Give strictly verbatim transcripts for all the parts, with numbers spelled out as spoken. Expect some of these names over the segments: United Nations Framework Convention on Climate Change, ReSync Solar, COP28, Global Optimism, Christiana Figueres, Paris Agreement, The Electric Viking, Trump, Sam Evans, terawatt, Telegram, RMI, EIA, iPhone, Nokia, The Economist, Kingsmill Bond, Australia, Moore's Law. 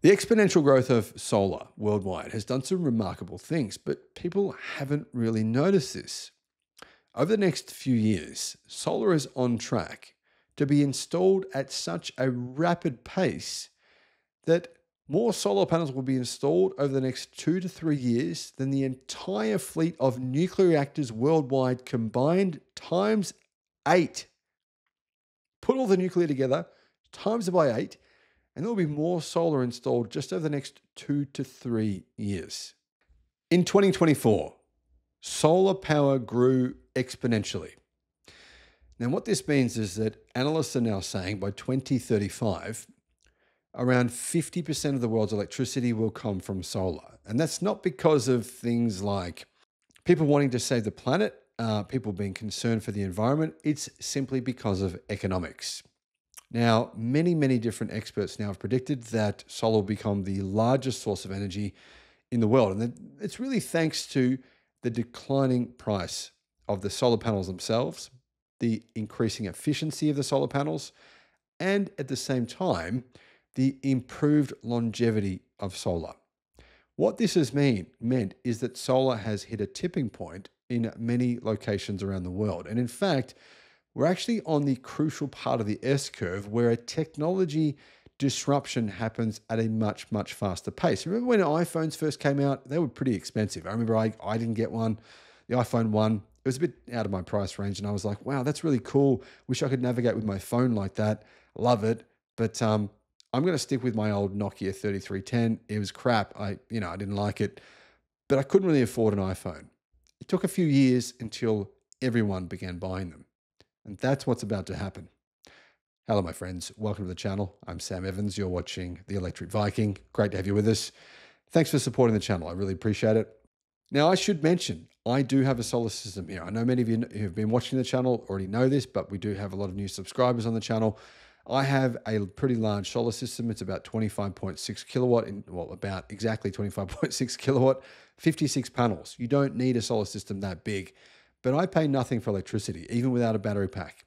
The exponential growth of solar worldwide has done some remarkable things, but people haven't really noticed this. Over the next few years, solar is on track to be installed at such a rapid pace that more solar panels will be installed over the next two to three years than the entire fleet of nuclear reactors worldwide combined times eight. Put all the nuclear together, times it by eight, and there will be more solar installed just over the next two to three years. In twenty twenty-four, solar power grew exponentially. Now, what this means is that analysts are now saying by twenty thirty-five, around fifty percent of the world's electricity will come from solar. And that's not because of things like people wanting to save the planet, uh, people being concerned for the environment. It's simply because of economics. Now, many, many different experts now have predicted that solar will become the largest source of energy in the world. And it's really thanks to the declining price of the solar panels themselves, the increasing efficiency of the solar panels, and at the same time, the improved longevity of solar. What this has mean, meant is that solar has hit a tipping point in many locations around the world. And in fact, we're actually on the crucial part of the S-curve where a technology disruption happens at a much, much faster pace. Remember when iPhones first came out, they were pretty expensive. I remember I, I didn't get one, the iPhone one. It was a bit out of my price range and I was like, wow, that's really cool. Wish I could navigate with my phone like that. Love it. But um, I'm going to stick with my old Nokia thirty-three ten. It was crap. I, you know, I didn't like it, but I couldn't really afford an iPhone. It took a few years until everyone began buying them. And that's what's about to happen. Hello, my friends. Welcome to the channel. I'm Sam Evans. You're watching The Electric Viking. Great to have you with us. Thanks for supporting the channel. I really appreciate it. Now, I should mention, I do have a solar system here. I know many of you who've been watching the channel already know this, but we do have a lot of new subscribers on the channel. I have a pretty large solar system. It's about twenty-five point six kilowatt, in, well, about exactly twenty-five point six kilowatt, fifty-six panels. You don't need a solar system that big. But I pay nothing for electricity, even without a battery pack.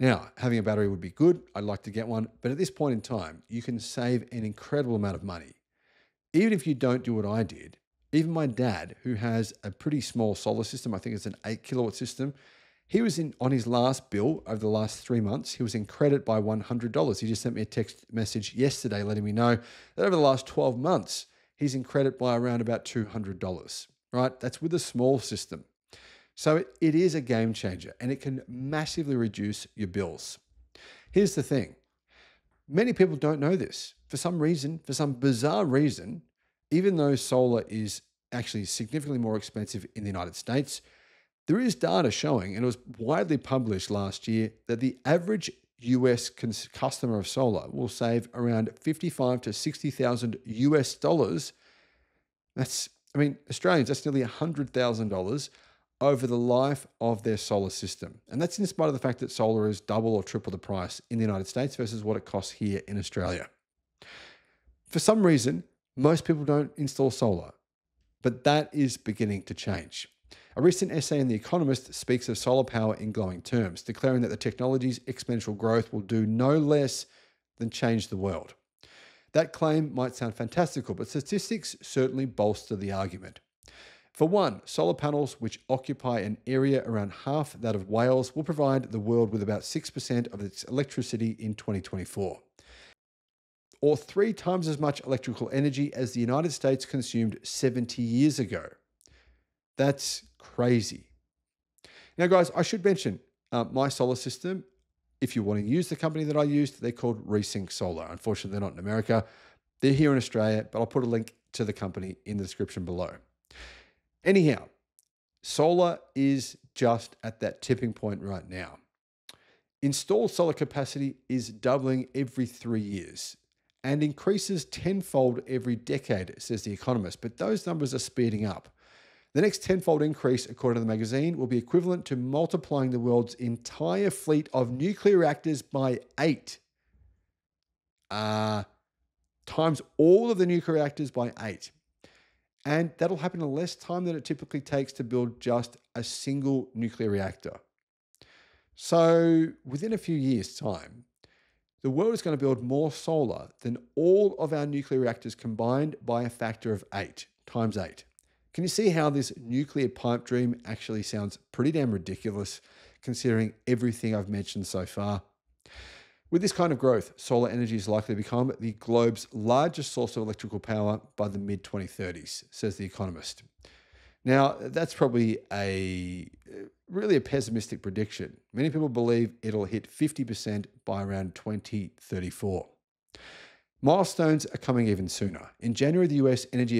Now, having a battery would be good. I'd like to get one. But at this point in time, you can save an incredible amount of money. Even if you don't do what I did, even my dad, who has a pretty small solar system, I think it's an eight kilowatt system, he was in on his last bill over the last three months. He was in credit by one hundred dollars. He just sent me a text message yesterday letting me know that over the last twelve months, he's in credit by around about two hundred dollars, right? That's with a small system. So it, it is a game changer and it can massively reduce your bills. Here's the thing. Many people don't know this. For some reason, for some bizarre reason, even though solar is actually significantly more expensive in the United States, there is data showing, and it was widely published last year, that the average U S customer of solar will save around fifty-five thousand to sixty thousand U S dollars. That's, I mean, Australians, that's nearly one hundred thousand dollars over the life of their solar system. And that's in spite of the fact that solar is double or triple the price in the United States versus what it costs here in Australia. For some reason, most people don't install solar, but that is beginning to change. A recent essay in The Economist speaks of solar power in glowing terms, declaring that the technology's exponential growth will do no less than change the world. That claim might sound fantastical, but statistics certainly bolster the argument. For one, solar panels, which occupy an area around half that of Wales, will provide the world with about six percent of its electricity in twenty twenty-four, or three times as much electrical energy as the United States consumed seventy years ago. That's crazy. Now, guys, I should mention uh, my solar system. If you want to use the company that I used, they're called ReSync Solar. Unfortunately, they're not in America. They're here in Australia, but I'll put a link to the company in the description below. Anyhow, solar is just at that tipping point right now. Installed solar capacity is doubling every three years and increases tenfold every decade, says The Economist, but those numbers are speeding up. The next tenfold increase, according to the magazine, will be equivalent to multiplying the world's entire fleet of nuclear reactors by eight, uh, times all of the nuclear reactors by eight. And that'll happen in less time than it typically takes to build just a single nuclear reactor. So within a few years' time, the world is going to build more solar than all of our nuclear reactors combined by a factor of eight, times eight. Can you see how this nuclear pipe dream actually sounds pretty damn ridiculous considering everything I've mentioned so far? With this kind of growth, solar energy is likely to become the globe's largest source of electrical power by the mid twenty thirties, says The Economist. Now, that's probably a really a pessimistic prediction. Many people believe it'll hit fifty percent by around twenty thirty-four. Milestones are coming even sooner. In January, the U S Energy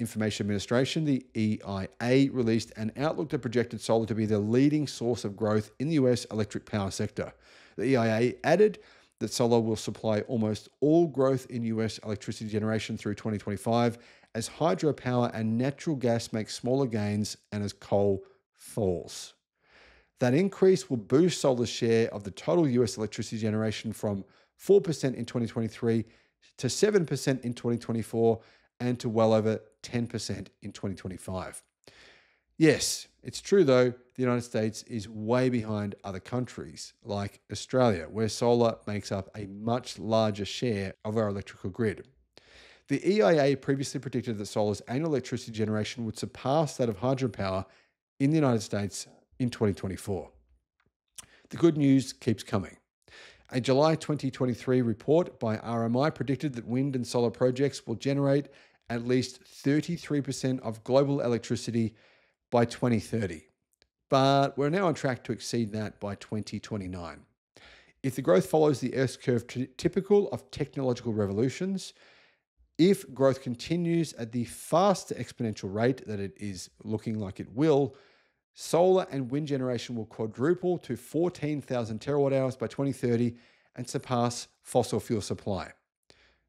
Information Administration, the E I A, released an outlook that projected solar to be the leading source of growth in the U S electric power sector. The E I A added that solar will supply almost all growth in U S electricity generation through twenty twenty-five as hydropower and natural gas make smaller gains and as coal falls. That increase will boost solar's share of the total U S electricity generation from four percent in twenty twenty-three to seven percent in twenty twenty-four and to well over ten percent in twenty twenty-five. Yes, it's true though, the United States is way behind other countries like Australia, where solar makes up a much larger share of our electrical grid. The E I A previously predicted that solar's annual electricity generation would surpass that of hydropower in the United States in twenty twenty-four. The good news keeps coming. A July twenty twenty-three report by R M I predicted that wind and solar projects will generate at least thirty-three percent of global electricity by twenty thirty. But we're now on track to exceed that by twenty twenty-nine. If the growth follows the Earth's curve typical of technological revolutions, if growth continues at the fast exponential rate that it is looking like it will, solar and wind generation will quadruple to fourteen thousand terawatt hours by twenty thirty and surpass fossil fuel supply.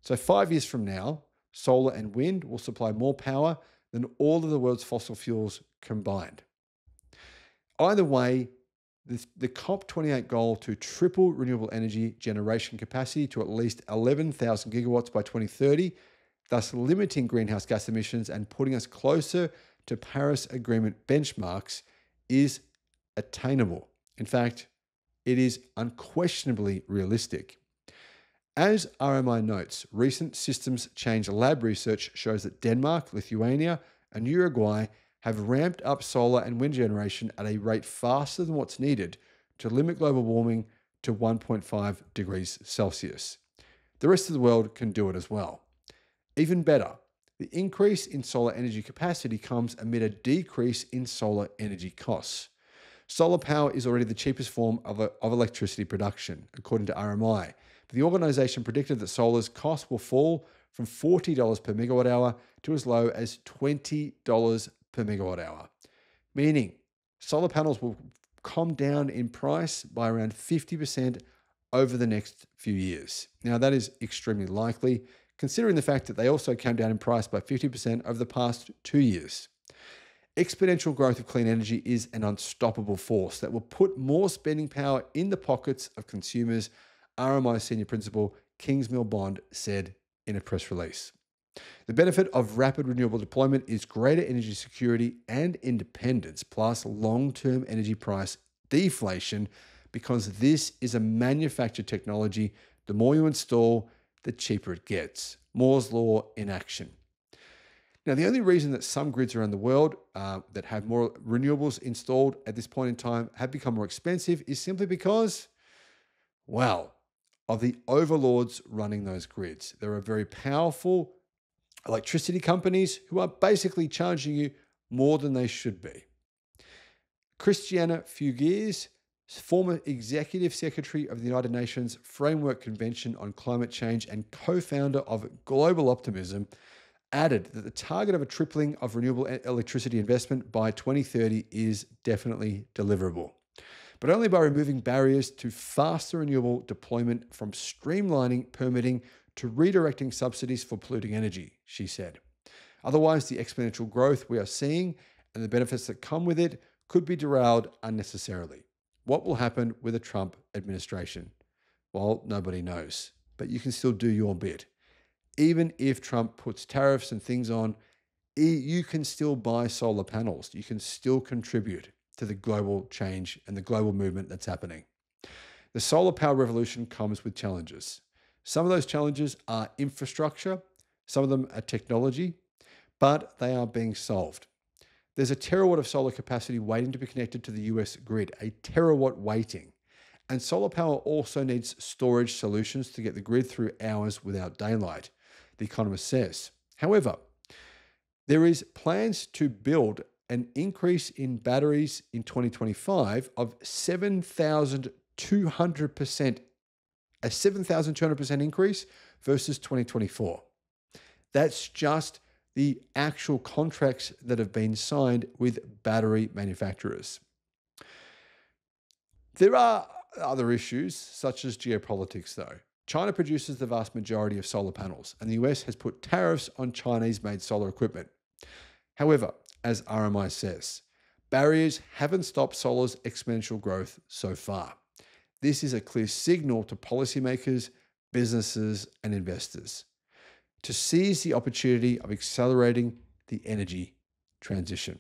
So five years from now, solar and wind will supply more power than all of the world's fossil fuels combined. Either way, the, the COP twenty-eight goal to triple renewable energy generation capacity to at least eleven thousand gigawatts by twenty thirty, thus limiting greenhouse gas emissions and putting us closer to Paris Agreement benchmarks, is attainable. In fact, it is unquestionably realistic. As R M I notes, recent systems change lab research shows that Denmark, Lithuania, and Uruguay have ramped up solar and wind generation at a rate faster than what's needed to limit global warming to one point five degrees Celsius. The rest of the world can do it as well. Even better, the increase in solar energy capacity comes amid a decrease in solar energy costs. Solar power is already the cheapest form of, of electricity production, according to R M I. But the organization predicted that solar's cost will fall from forty dollars per megawatt hour to as low as twenty dollars per megawatt hour, meaning solar panels will come down in price by around fifty percent over the next few years. Now, that is extremely likely, considering the fact that they also came down in price by fifty percent over the past two years. Exponential growth of clean energy is an unstoppable force that will put more spending power in the pockets of consumers, R M I Senior Principal Kingsmill Bond said in a press release. The benefit of rapid renewable deployment is greater energy security and independence, plus long-term energy price deflation, because this is a manufactured technology. The more you install, the cheaper it gets. Moore's Law in action. Now, the only reason that some grids around the world uh, that have more renewables installed at this point in time have become more expensive is simply because, well, of the overlords running those grids. There are very powerful electricity companies who are basically charging you more than they should be. Christiana Figueres, former Executive Secretary of the United Nations Framework Convention on Climate Change and co-founder of Global Optimism, added that the target of a tripling of renewable electricity investment by twenty thirty is definitely deliverable, but only by removing barriers to faster renewable deployment, from streamlining permitting to redirecting subsidies for polluting energy, she said. Otherwise, the exponential growth we are seeing and the benefits that come with it could be derailed unnecessarily. What will happen with a Trump administration? Well, nobody knows, but you can still do your bit. Even if Trump puts tariffs and things on, you can still buy solar panels. You can still contribute to the global change and the global movement that's happening. the solar power revolution comes with challenges. Some of those challenges are infrastructure, some of them are technology, but they are being solved. There's a terawatt of solar capacity waiting to be connected to the U S grid, a terawatt waiting. And solar power also needs storage solutions to get the grid through hours without daylight, The Economist says. However, there is plans to build an increase in batteries in twenty twenty-five of seven thousand two hundred percent, a seven thousand two hundred percent increase versus twenty twenty-four. That's just the actual contracts that have been signed with battery manufacturers. There are other issues, such as geopolitics, though. China produces the vast majority of solar panels, and the U S has put tariffs on Chinese-made solar equipment. However, as R M I says, barriers haven't stopped solar's exponential growth so far. This is a clear signal to policymakers, businesses, and investors to seize the opportunity of accelerating the energy transition.